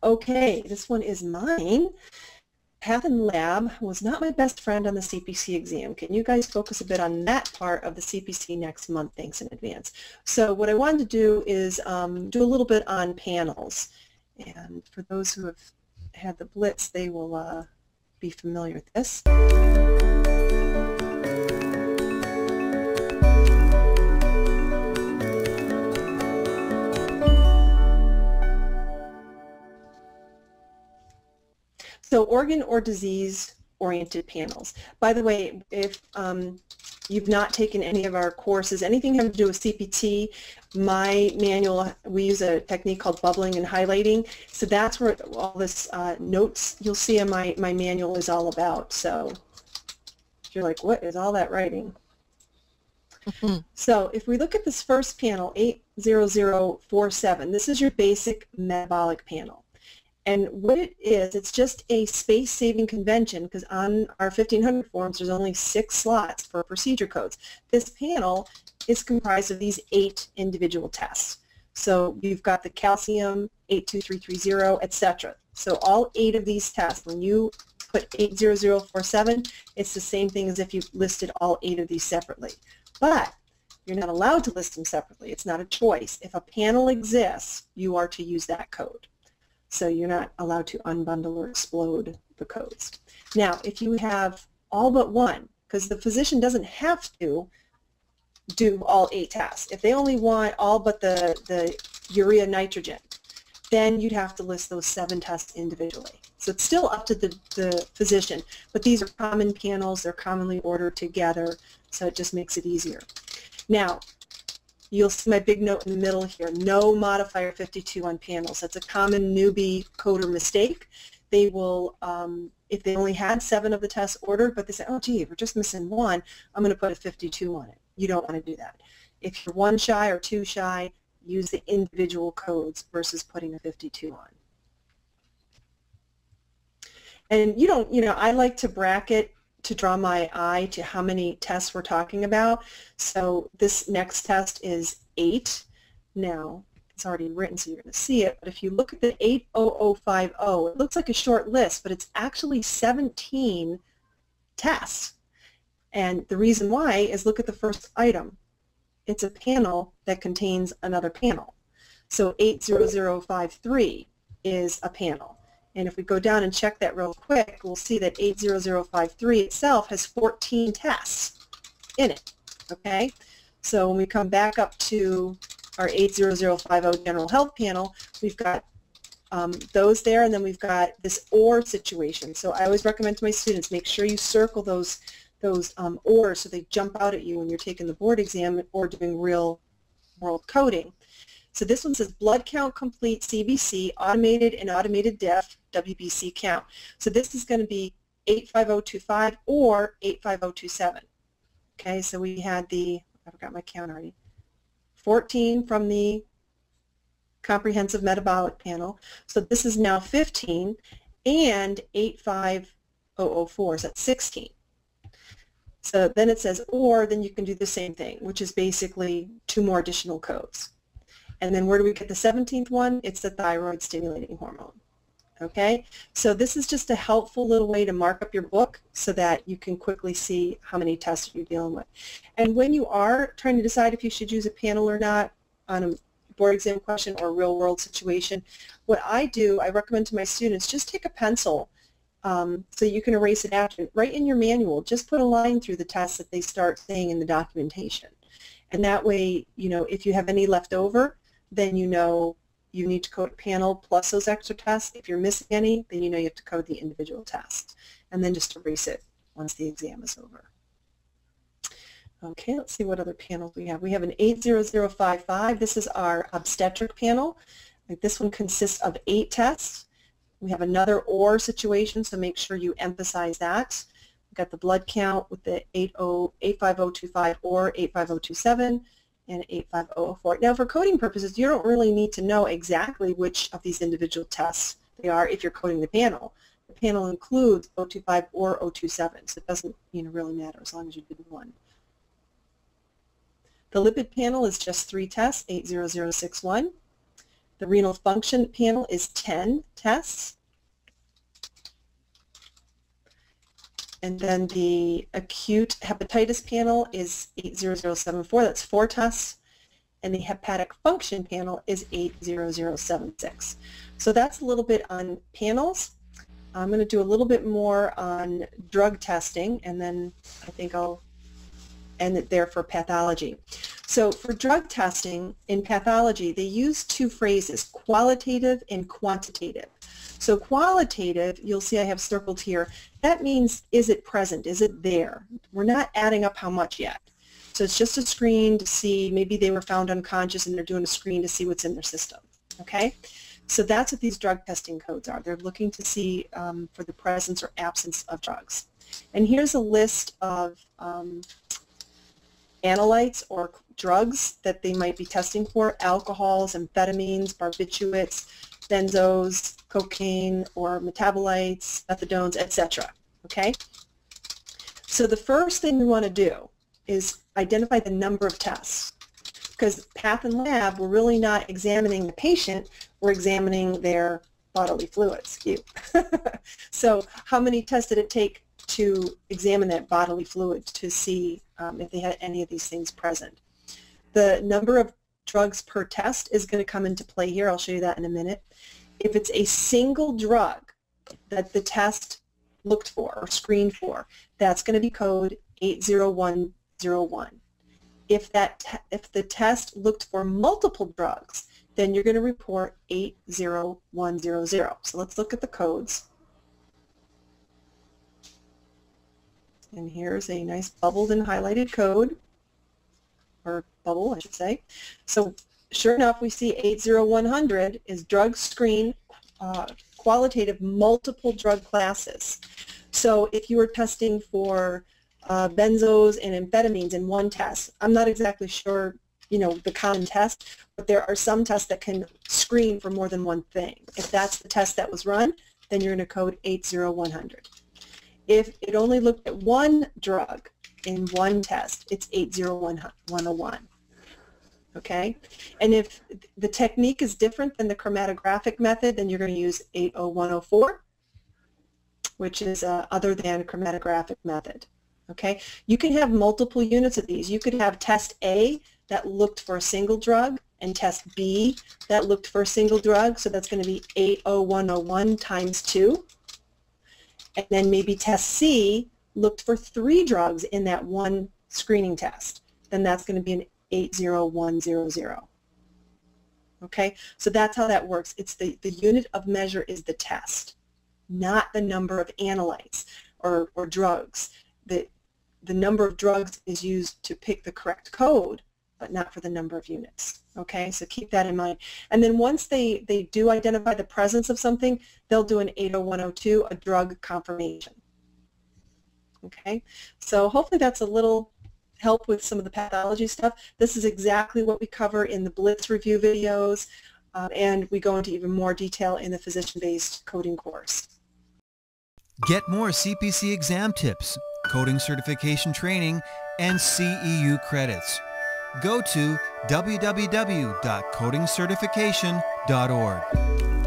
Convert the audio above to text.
Okay, this one is mine. Path and lab was not my best friend on the CPC exam. Can you guys focus a bit on that part of the CPC next month? Thanks in advance. So what I wanted to do is do a little bit on panels. And for those who have had the Blitz, they will be familiar with this. So organ or disease-oriented panels. By the way, if you've not taken any of our courses, anything having to do with CPT, my manual, we use a technique called bubbling and highlighting. So that's where all this notes you'll see in my manual is all about. So you're like, what is all that writing? Mm-hmm. So if we look at this first panel, 80047, this is your basic metabolic panel. And what it is, it's just a space-saving convention, because on our 1500 forms, there's only 6 slots for procedure codes. This panel is comprised of these 8 individual tests. So you've got the calcium, 82330, etc. So all 8 of these tests, when you put 80047, it's the same thing as if you listed all 8 of these separately. But you're not allowed to list them separately. It's not a choice. If a panel exists, you are to use that code. So you're not allowed to unbundle or explode the codes. Now, if you have all but one, because the physician doesn't have to do all 8 tests. If they only want all but the urea nitrogen, then you'd have to list those 7 tests individually. So it's still up to the physician, but these are common panels. They're commonly ordered together, so it just makes it easier. Now, you'll see my big note in the middle here, no modifier 52 on panels. That's a common newbie coder mistake. They will, if they only had 7 of the tests ordered, but they say, oh gee, we're just missing one, I'm going to put a 52 on it. You don't want to do that. If you're 1 shy or 2 shy, use the individual codes versus putting a 52 on. And you don't, you know, I like to bracket to draw my eye to how many tests we're talking about. So this next test is 8. Now, it's already written, so you're going to see it, but if you look at the 80050, it looks like a short list, but it's actually 17 tests. And the reason why is look at the first item. It's a panel that contains another panel. So 80053 is a panel. And if we go down and check that real quick, we'll see that 80053 itself has 14 tests in it, okay? So when we come back up to our 80050 general health panel, we've got those there, and then we've got this or situation. So I always recommend to my students, make sure you circle those ors so they jump out at you when you're taking the board exam or doing real world coding. So this one says blood count complete CBC, automated and automated diff, WBC count. So this is going to be 85025 or 85027. Okay, so we had the, I forgot my count already, 14 from the comprehensive metabolic panel. So this is now 15 and 85004, so that's 16. So then it says or, then you can do the same thing, which is basically 2 more additional codes. And then where do we get the 17th one? It's the thyroid stimulating hormone. Okay? So this is just a helpful little way to mark up your book so that you can quickly see how many tests you're dealing with. And when you are trying to decide if you should use a panel or not on a board exam question or real world situation, what I do, I recommend to my students, just take a pencil so you can erase it after. Right in your manual, just put a line through the tests that they start saying in the documentation. And that way, you know, if you have any left over, then you know you need to code a panel plus those extra tests. If you're missing any, then you know you have to code the individual test. And then just erase it once the exam is over. Okay, let's see what other panels we have. We have an 80055. This is our obstetric panel. This one consists of 8 tests. We have another or situation, so make sure you emphasize that. We've got the blood count with the 85025 or 85027. And 85004. Now for coding purposes, you don't really need to know exactly which of these individual tests they are if you're coding the panel. The panel includes 025 or 027, so it doesn't, you know, really matter as long as you did one. The lipid panel is just 3 tests, 80061. The renal function panel is 10 tests. And then the acute hepatitis panel is 80074, that's 4 tests. And the hepatic function panel is 80076. So that's a little bit on panels. I'm going to do a little bit more on drug testing, and then I think I'll end it there for pathology. So for drug testing in pathology, they use two phrases, qualitative and quantitative. So qualitative, you'll see I have circled here, that means is it present, is it there? We're not adding up how much yet. So it's just a screen to see, maybe they were found unconscious and they're doing a screen to see what's in their system, okay? So that's what these drug testing codes are. They're looking to see for the presence or absence of drugs. And here's a list of analytes or drugs that they might be testing for, alcohols, amphetamines, barbiturates, benzos, cocaine, or metabolites, methadones, etc. Okay? So the first thing we want to do is identify the number of tests. Because path and lab, we're really not examining the patient, we're examining their bodily fluids. Ew. So how many tests did it take to examine that bodily fluid to see if they had any of these things present? The number of drugs per test is going to come into play here. I'll show you that in a minute. If it's a single drug that the test looked for or screened for, that's going to be code 80101. If the test looked for multiple drugs, then you're going to report 80100. So let's look at the codes. And here's a nice bubbled and highlighted code, or bubble, I should say. So sure enough, we see 80100 is drug screen, qualitative multiple drug classes. So if you were testing for benzos and amphetamines in one test, I'm not exactly sure, you know, the common test, but there are some tests that can screen for more than one thing. If that's the test that was run, then you're going to code 80100. If it only looked at one drug in one test, it's 80101. Okay? And if the technique is different than the chromatographic method, then you're going to use 80104, which is other than chromatographic method. Okay? You can have multiple units of these. You could have test A that looked for a single drug and test B that looked for a single drug, so that's going to be 80101 times 2. And then maybe test C looked for 3 drugs in that one screening test. Then that's going to be an 80100. Okay? So that's how that works. It's the unit of measure is the test, not the number of analytes or drugs. The number of drugs is used to pick the correct code, but not for the number of units. Okay, so keep that in mind. And then once they do identify the presence of something, they'll do an 80102, a drug confirmation. Okay, so hopefully that's a little help with some of the pathology stuff. This is exactly what we cover in the Blitz review videos, and we go into even more detail in the physician-based coding course. Get more CPC exam tips, coding certification training, and CEU credits. Go to www.codingcertification.org.